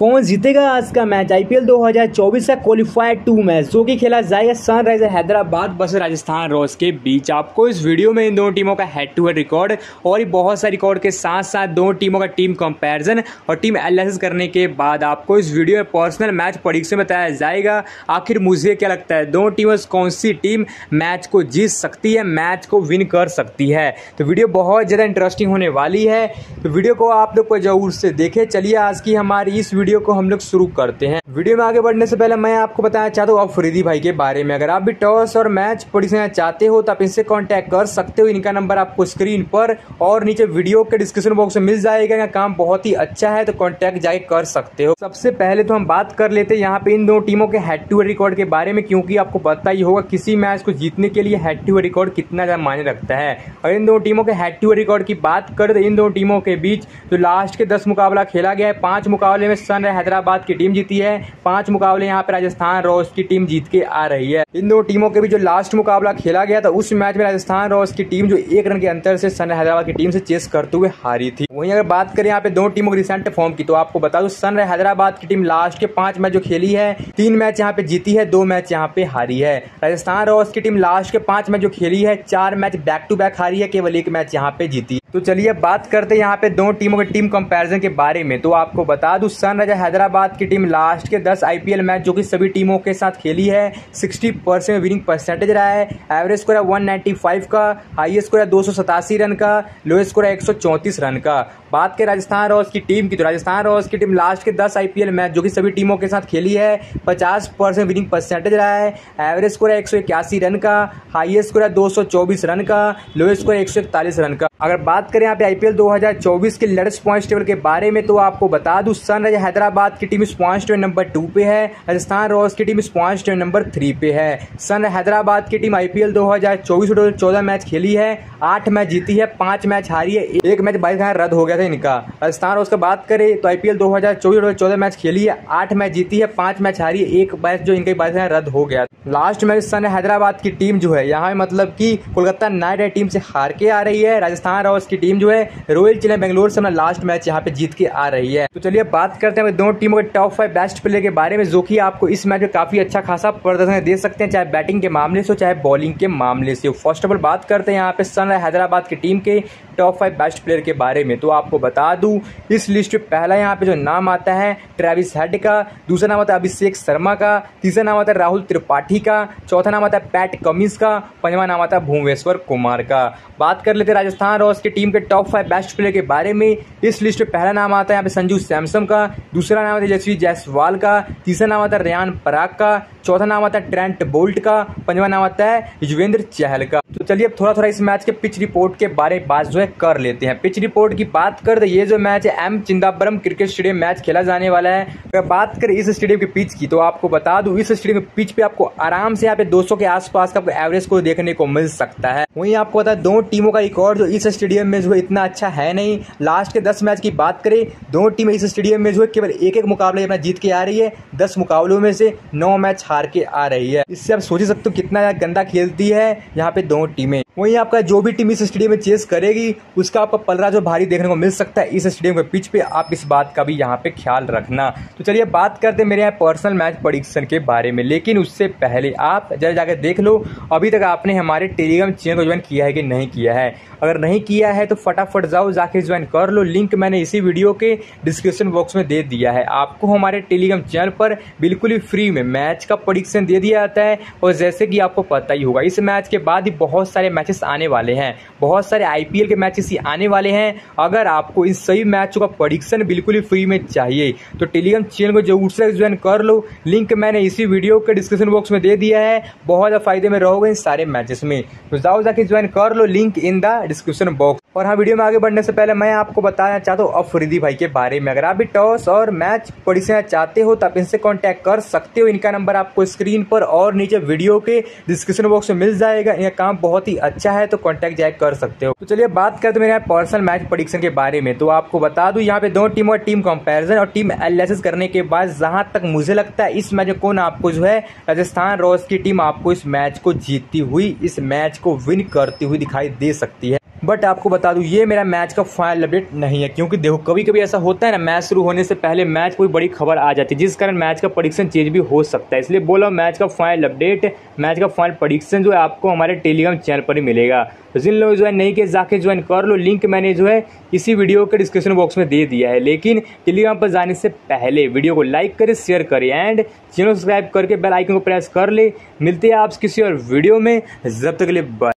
कौन जीतेगा आज का मैच। आईपीएल 2024 का क्वालिफायर 2 मैच जो कि खेला जाएगा Sunriser Hyderabad versus Rajasthan Royals के बीच। आपको इस वीडियो में इन दोनों टीमों का हेड टू हेड रिकॉर्ड और बहुत सारे रिकॉर्ड के साथ साथ दोनों टीमों का टीम कंपैरिजन और टीम एनालिसिस करने के बाद आपको इस वीडियो में पर्सनल मैच प्रेडिक्शन बताया जाएगा। आखिर मुझे क्या लगता है दोनों टीमों से कौन सी टीम मैच को जीत सकती है, मैच को विन कर सकती है। तो वीडियो बहुत ज़्यादा इंटरेस्टिंग होने वाली है, तो वीडियो को आप लोग को जरूर से देखें। चलिए आज की हमारी इस वीडियो को हम लोग शुरू करते हैं। वीडियो में आगे बढ़ने से पहले मैं आपको बताना चाहता हूँ अफरीदी भाई के बारे में। अगर आप भी टॉस और मैच पढ़ना चाहते हो तो आप इनसे कांटेक्ट कर सकते हो। इनका नंबर आपको स्क्रीन पर और नीचे वीडियो के डिस्क्रिप्शन बॉक्स में मिल जाएगा। इनका काम बहुत ही अच्छा है, तो कांटेक्ट जाके कर सकते हो। सबसे पहले तो हम बात कर लेते हैं यहाँ पे इन दोनों टीमों के हेड टू हेड रिकॉर्ड के बारे में, क्योंकि आपको पता ही होगा किसी मैच को जीतने के लिए हेड टू हेड रिकॉर्ड कितना ज़्यादा मायने रखता है। और इन दोनों टीमों के हेड टू हेड रिकॉर्ड की बात करें तो इन दोनों टीमों के बीच जो लास्ट के 10 मुकाबला खेला गया है, 5 मुकाबले में सनराइजर्स हैदराबाद की टीम जीती है, 5 मुकाबले यहाँ पे राजस्थान रॉयल्स की टीम जीत के आ रही है। इन दोनों टीमों के बीच जो लास्ट मुकाबला खेला गया था उस मैच में राजस्थान रॉयल्स की टीम जो 1 रन के अंतर से सनराइजर्स हैदराबाद की टीम से चेस करते हुए हारी थी। वहीं अगर बात करें यहाँ पे दोनों टीमों की रिसेंट फॉर्म की, तो आपको बता दूं सनराइजर्स हैदराबाद की टीम लास्ट के 5 मैच जो खेली है, 3 मैच यहाँ पे जीती है, 2 मैच यहाँ पे हारी है। राजस्थान रॉयल्स की टीम लास्ट के 5 मैच जो खेली है, 4 मैच बैक टू बैक हारी है, केवल 1 मैच यहाँ पे जीती। तो चलिए बात करते हैं यहाँ पे दोनों टीमों के टीम कंपैरिजन के बारे में। तो आपको बता दूं सनराइजर हैदराबाद की टीम लास्ट के 10 आईपीएल मैच जो कि सभी टीमों के साथ खेली है 60% विनिंग परसेंटेज रहा है। एवरेज स्कोर है 195 का, हाईएस्ट स्कोर है 287 रन का, लोएस्ट स्कोर है 134 रन का। बात करें राजस्थान रॉयल्स की टीम की, तो राजस्थान रॉयल्स की टीम लास्ट के 10 आईपीएल मैच जो कि सभी टीमों के साथ खेली है 50% विनिंग परसेंटेज रहा है। एवरेज स्कोर है 181 रन का, हाईएस्ट स्कोर है 224 रन का, लोएस्ट स्कोर है 141 रन का। अगर बात करें यहाँ पे आईपीएल 2024 के लेटेस्ट पॉइंट्स टेबल के बारे में, तो आपको बता दूं सनराइजर्स हैदराबाद की टीम इस पॉइंट्स टेबल नंबर 2 पे है, राजस्थान रॉयल्स की टीम इस पॉइंट्स टेबल नंबर 3 पे है। सनराइजर्स हैदराबाद की टीम आईपीएल 2024 14 मैच खेली है, 8 मैच जीती है, 5 मैच हारी है, 1 मैच 22 का रद्द हो गया था इनका। राजस्थान रॉयल्स का बात करें तो आईपीएल 2024 14 मैच खेली है, 8 मैच जीती है, 5 मैच हारी है, 1 मैच जो इनके 22 का रद्द हो गया। लास्ट मैच सनराइजर्स हैदराबाद की टीम जो है यहाँ मतलब की कोलकाता नाइट राइडर्स टीम से हार के आ रही है। राजस्थान उसकी टीम जो है रॉयल चैलेंजर्स बेंगलोर से अपना लास्ट मैच यहाँ पे जीत के आ रही है। तो चलिए बात करते हैं दोनों टीमों के टॉप 5 बेस्ट प्लेयर के बारे में, जो कि आपको इस मैच में काफी अच्छा खासा प्रदर्शन दे सकते हैं, चाहे बैटिंग के मामले से हो चाहे बॉलिंग के मामले से हो। फर्स्ट ऑफ ऑल बात करते हैं यहाँ पे सनराइजर्स हैदराबाद की टीम के टॉप 5 बेस्ट प्लेयर के बारे में। तो आपको बता दूं इस लिस्ट में पहला यहाँ पे जो नाम आता है ट्रेविस हेड का, दूसरा नाम आता है अभिषेक शर्मा का, तीसरा नाम आता है राहुल त्रिपाठी का, चौथा नाम आता है पैट कमिंस का, पांचवा नाम आता है भुवनेश्वर कुमार का। बात कर लेते हैं राजस्थान रॉयल्स की टीम के टॉप 5 बेस्ट प्लेयर के बारे में। इस लिस्ट में पहला नाम आता है यहाँ पे संजू सैमसन का, दूसरा नाम आता है जसप्रीत जायसवाल का, तीसरा नाम आता है रियान पराग का, चौथा नाम आता है ट्रेंट बोल्ट का, पांचवा नाम आता है युजवेंद्र चहल का। तो चलिए अब थोड़ा थोड़ा इस मैच के पिच रिपोर्ट के बारे में बात जो है कर लेते हैं। पिच रिपोर्ट की बात करें तो ये जो मैच है M Chidambaram cricket stadium match खेला जाने वाला है। अगर बात करें इस स्टेडियम के पिच की, तो आपको बता दूं इस स्टेडियम के पिच पे आपको आराम से यहाँ पे 200 के आसपास का आपको एवरेज को देखने को मिल सकता है। वहीं आपको पता है दोनों टीमों का रिकॉर्ड जो इस स्टेडियम में जो इतना अच्छा है नहीं। लास्ट के 10 मैच की बात करें दोनों टीमें इस स्टेडियम में जो है केवल 1-1 मुकाबले अपना जीत के आ रही है, 10 मुकाबलों में से 9 मैच हार के आ रही है। इससे आप सोच सकते हो कितना गंदा खेलती है यहाँ पे दोनों टीमें। वहीं आपका जो भी टीम इस स्टेडियम में चेस करेगी उसका आपका पलड़ा जो भारी देखने को मिल सकता है इस स्टेडियम के पिच पे, आप इस बात का भी यहाँ पे ख्याल रखना। तो चलिए बात करते हैं मेरे यहाँ पर्सनल मैच प्रेडिक्शन के बारे में, लेकिन उससे पहले आप जरा जाकर देख लो अभी तक आपने हमारे टेलीग्राम चैनल को ज्वाइन किया है कि नहीं किया है। अगर नहीं किया है तो फटाफट जाओ जाके ज्वाइन कर लो, लिंक मैंने इसी वीडियो के डिस्क्रिप्शन बॉक्स में दे दिया है। आपको हमारे टेलीग्राम चैनल पर बिल्कुल ही फ्री में मैच का प्रेडिक्शन दे दिया जाता है, और जैसे कि आपको पता ही होगा इस मैच के बाद ही बहुत सारे मैचेस आने वाले हैं, बहुत सारे आईपीएल के मैचेस ही आने वाले हैं। अगर आपको इन सभी मैचों का प्रेडिक्शन बिल्कुल ही फ्री में चाहिए तो टेलीग्राम चैनल को जरूर से ज्वाइन कर लो, लिंक मैंने इसी वीडियो के डिस्क्रिप्शन बॉक्स में दे दिया है। बहुत फायदे में रहोगे इन सारे मैचेस में, तो जाओ जाके ज्वाइन कर लो, link in the description box. और हाँ, वीडियो में आगे बढ़ने से पहले मैं आपको बताना चाहता हूँ अफरीदी भाई के बारे में। अगर आप भी टॉस और मैच पढ़ना चाहते हो तो आप इनसे कांटेक्ट कर सकते हो। इनका नंबर आपको स्क्रीन पर और नीचे वीडियो के डिस्क्रिप्शन बॉक्स में मिल जाएगा। इनका काम बहुत ही अच्छा है, तो कांटेक्ट जाए कर सकते हो। तो चलिए बात करते हैं मेरे यहाँ पर्सनल मैच प्रेडिक्शन के बारे में। तो आपको बता दूं यहाँ पे दोनों टीमों का टीम कंपैरिजन और टीम एनालिसिस करने के बाद जहां तक मुझे लगता है इस मैच में कौन आपको जो है राजस्थान रॉयल्स की टीम आपको इस मैच को जीतती हुई, इस मैच को विन करती हुई दिखाई दे सकती है। बट आपको बता दूं ये मेरा मैच का फाइनल अपडेट नहीं है, क्योंकि देखो कभी कभी ऐसा होता है ना, मैच शुरू होने से पहले मैच कोई बड़ी खबर आ जाती है, जिस कारण मैच का प्रेडिक्शन चेंज भी हो सकता है। इसलिए बोला मैच का फाइनल अपडेट, मैच का फाइनल प्रेडिक्शन जो है आपको हमारे टेलीग्राम चैनल पर ही मिलेगा। तो जिन लोग ज्वाइन नहीं किए जाके ज्वाइन कर लो, लिंक मैंने जो है इसी वीडियो के डिस्क्रिप्शन बॉक्स में दे दिया है। लेकिन टेलीग्राम पर जाने से पहले वीडियो को लाइक करें, शेयर करें एंड चैनल सब्सक्राइब करके बेल आइकन को प्रेस कर ले। मिलते हैं आप किसी और वीडियो में, जब तक के लिए बाय।